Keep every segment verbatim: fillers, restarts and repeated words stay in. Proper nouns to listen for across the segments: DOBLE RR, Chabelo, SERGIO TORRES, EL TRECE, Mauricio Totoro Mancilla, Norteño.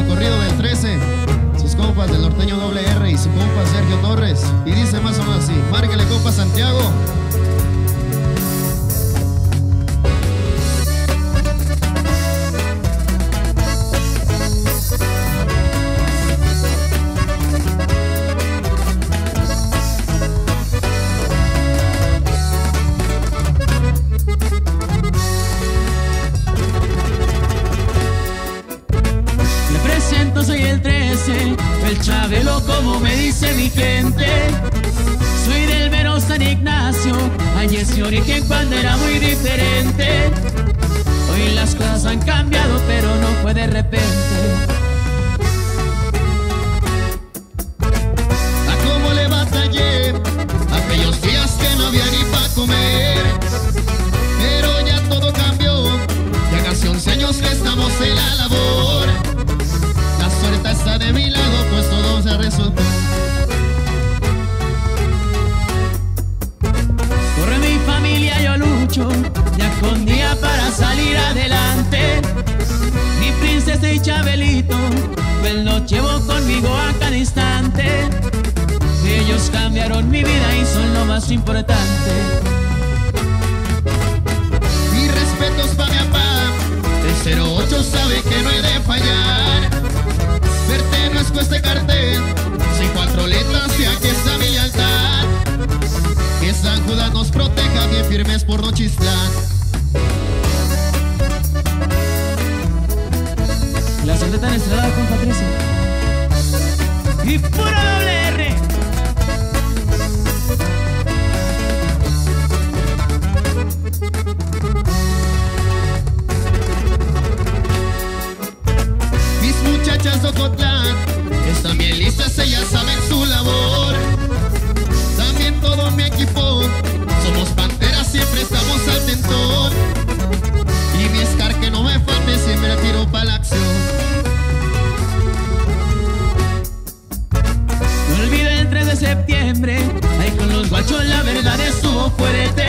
el corrido del trece, sus compas del Norteño Doble R y su compa Sergio Torres. Y dice más o menos así, márquele compa Santiago. Soy el trece, el Chabelo como me dice mi gente. Soy del mero San Ignacio, allí es mi origen cuando era muy diferente. Hoy las cosas han cambiado, pero no fue de repente. A cómo le batallé, aquellos días que no había ni pa' comer. Pero ya todo cambió, ya hace once años que estamos en la labor. Suerte está de mi lado, pues todo se resolvió. Corre mi familia, yo lucho día con día para salir adelante. Mi princesa y Chabelito, pues los llevo conmigo a cada instante. Ellos cambiaron mi vida y son lo más importante. Mis respetos para mi papá, el cero ocho sabe que no he de fallar. Verte no es con este cartel, sin cuatro letras y aquí está mi lealtad. Que San Judas nos proteja, bien firmes por no chislar. La soleta en estrada con Patricia y pura doble R. Están bien listas, ellas saben su labor. También todo mi equipo, somos panteras, siempre estamos al tentón. Y mi Scar que no me falte, siempre tiro para la acción. No olviden el tres de septiembre, ahí con los guachos la verdad estuvo fuerte.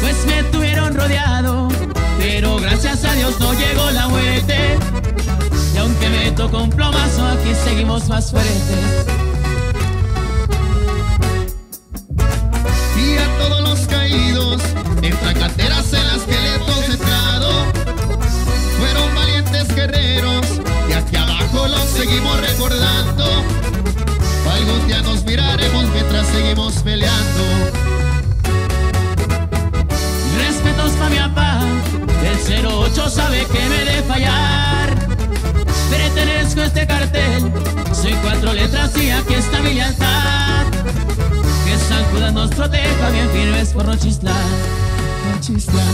Pues me tuvieron rodeado, pero gracias a Dios no llegó la muerte. Y aunque me tocó un plomazo, aquí seguimos más fuertes. Y a todos los caídos, en tracateras en las que le he concentrado. Fueron valientes guerreros, y aquí abajo los seguimos recordando. Algún día nos miraremos mientras seguimos peleando. Respetos pa' mi papá, el cero ocho sabe que me de fallar. Pertenezco a este cartel, soy cuatro letras y aquí está mi lealtad. Que San Judas nos proteja, bien firmes por no chislar, no chislar.